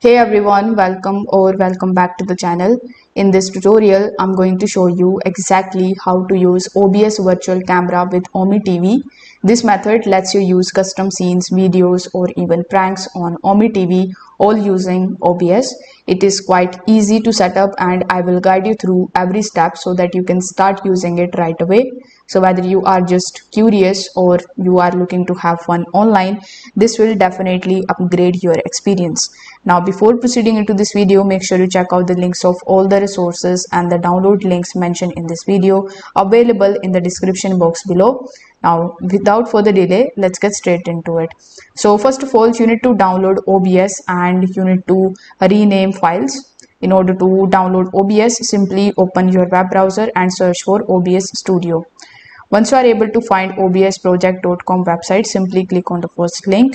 Hey everyone, welcome or welcome back to the channel. In this tutorial, I'm going to show you exactly how to use OBS virtual camera with Ome TV. This method lets you use custom scenes, videos or even pranks on Ome TV all using OBS. It is quite easy to set up and I will guide you through every step so that you can start using it right away. So whether you are just curious or you are looking to have fun online, this will definitely upgrade your experience. Now before proceeding into this video, make sure you check out the links of all the resources and the download links mentioned in this video available in the description box below. Now without further delay, let's get straight into it. So first of all, you need to download OBS and you need to rename files. In order to download OBS, simply open your web browser and search for OBS Studio. Once you are able to find obsproject.com website, simply click on the first link.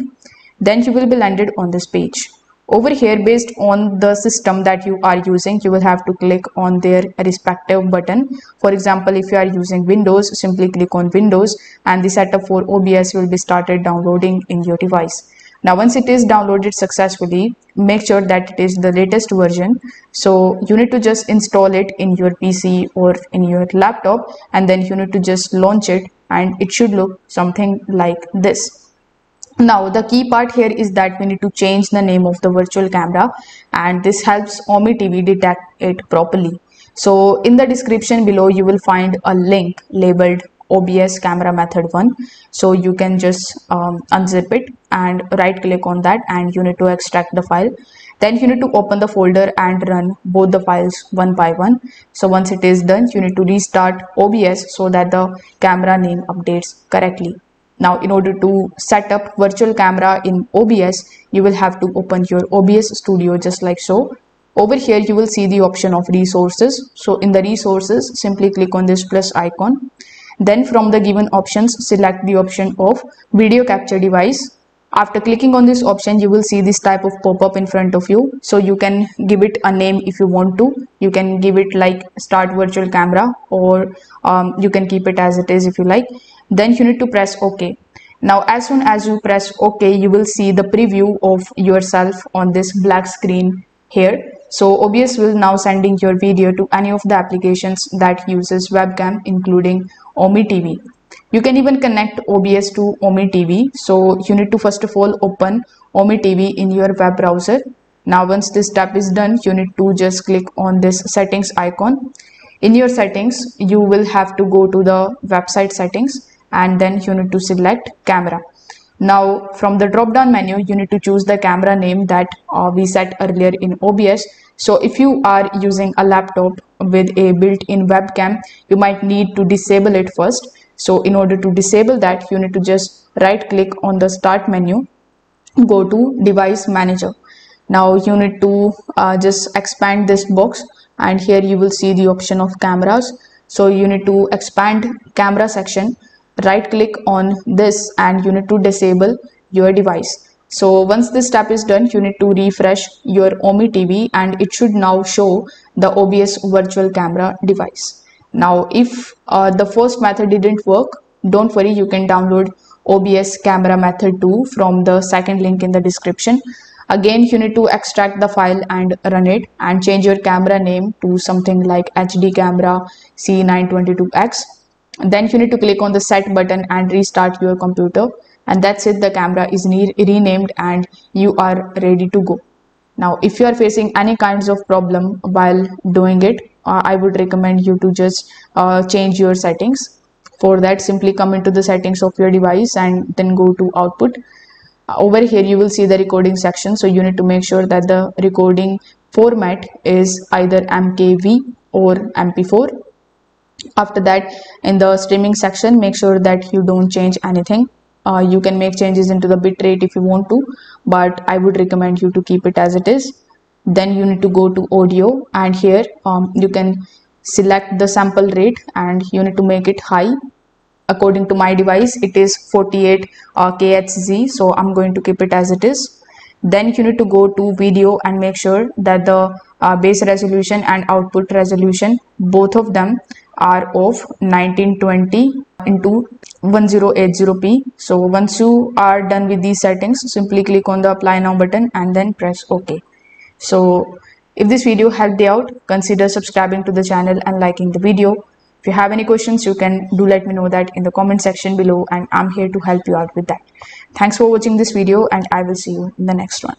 Then you will be landed on this page. Over here, based on the system that you are using, you will have to click on their respective button. For example, if you are using Windows, simply click on Windows and the setup for OBS will be started downloading in your device. Now, once it is downloaded successfully, make sure that it is the latest version. So you need to just install it in your PC or in your laptop and then you need to just launch it and it should look something like this. Now the key part here is that we need to change the name of the virtual camera and this helps Ome TV detect it properly. So in the description below, you will find a link labeled OBS camera method 1. So you can just unzip it and right click on that and you need to extract the file. Then you need to open the folder and run both the files one by one. So once it is done, you need to restart OBS so that the camera name updates correctly. Now in order to set up virtual camera in OBS, you will have to open your OBS Studio just like so. Over here you will see the option of resources. So in the resources, simply click on this plus icon. Then from the given options, select the option of video capture device. After clicking on this option, you will see this type of pop-up in front of you. So you can give it a name if you want to. You can give it like start virtual camera or you can keep it as it is if you like. Then you need to press OK. Now as soon as you press OK, you will see the preview of yourself on this black screen here. So OBS will now sending your video to any of the applications that uses webcam, including Ome TV. You can even connect OBS to Ome TV. So you need to first of all open Ome TV in your web browser. Now once this step is done, you need to just click on this settings icon. In your settings, you will have to go to the website settings and then you need to select camera. Now from the drop down menu, you need to choose the camera name that we set earlier in OBS. So if you are using a laptop with a built-in webcam, you might need to disable it first. So in order to disable that, you need to just right click on the start menu, go to device manager. Now you need to just expand this box and here you will see the option of cameras. So you need to expand camera section, right click on this and you need to disable your device. So once this step is done, you need to refresh your Ome TV and it should now show the OBS virtual camera device. Now if the first method didn't work, don't worry, you can download OBS camera method 2 from the second link in the description. Again, you need to extract the file and run it and change your camera name to something like HD camera C922X. Then you need to click on the set button and restart your computer. And that's it, the camera is renamed and you are ready to go. Now if you are facing any kinds of problem while doing it, I would recommend you to just change your settings. For that, simply come into the settings of your device and then go to output. Over here you will see the recording section, so you need to make sure that the recording format is either MKV or MP4. After that, in the streaming section, make sure that you don't change anything. You can make changes into the bitrate if you want to, but I would recommend you to keep it as it is. Then you need to go to audio and here you can select the sample rate and you need to make it high. According to my device, it is 48 kHz, so I'm going to keep it as it is. Then you need to go to video and make sure that the base resolution and output resolution, both of them are of 1920 into 1080p. So once you are done with these settings, simply click on the apply now button and then press OK. So if this video helped you out, consider subscribing to the channel and liking the video. If you have any questions, you can do let me know that in the comment section below, and I'm here to help you out with that. Thanks for watching this video, and I will see you in the next one.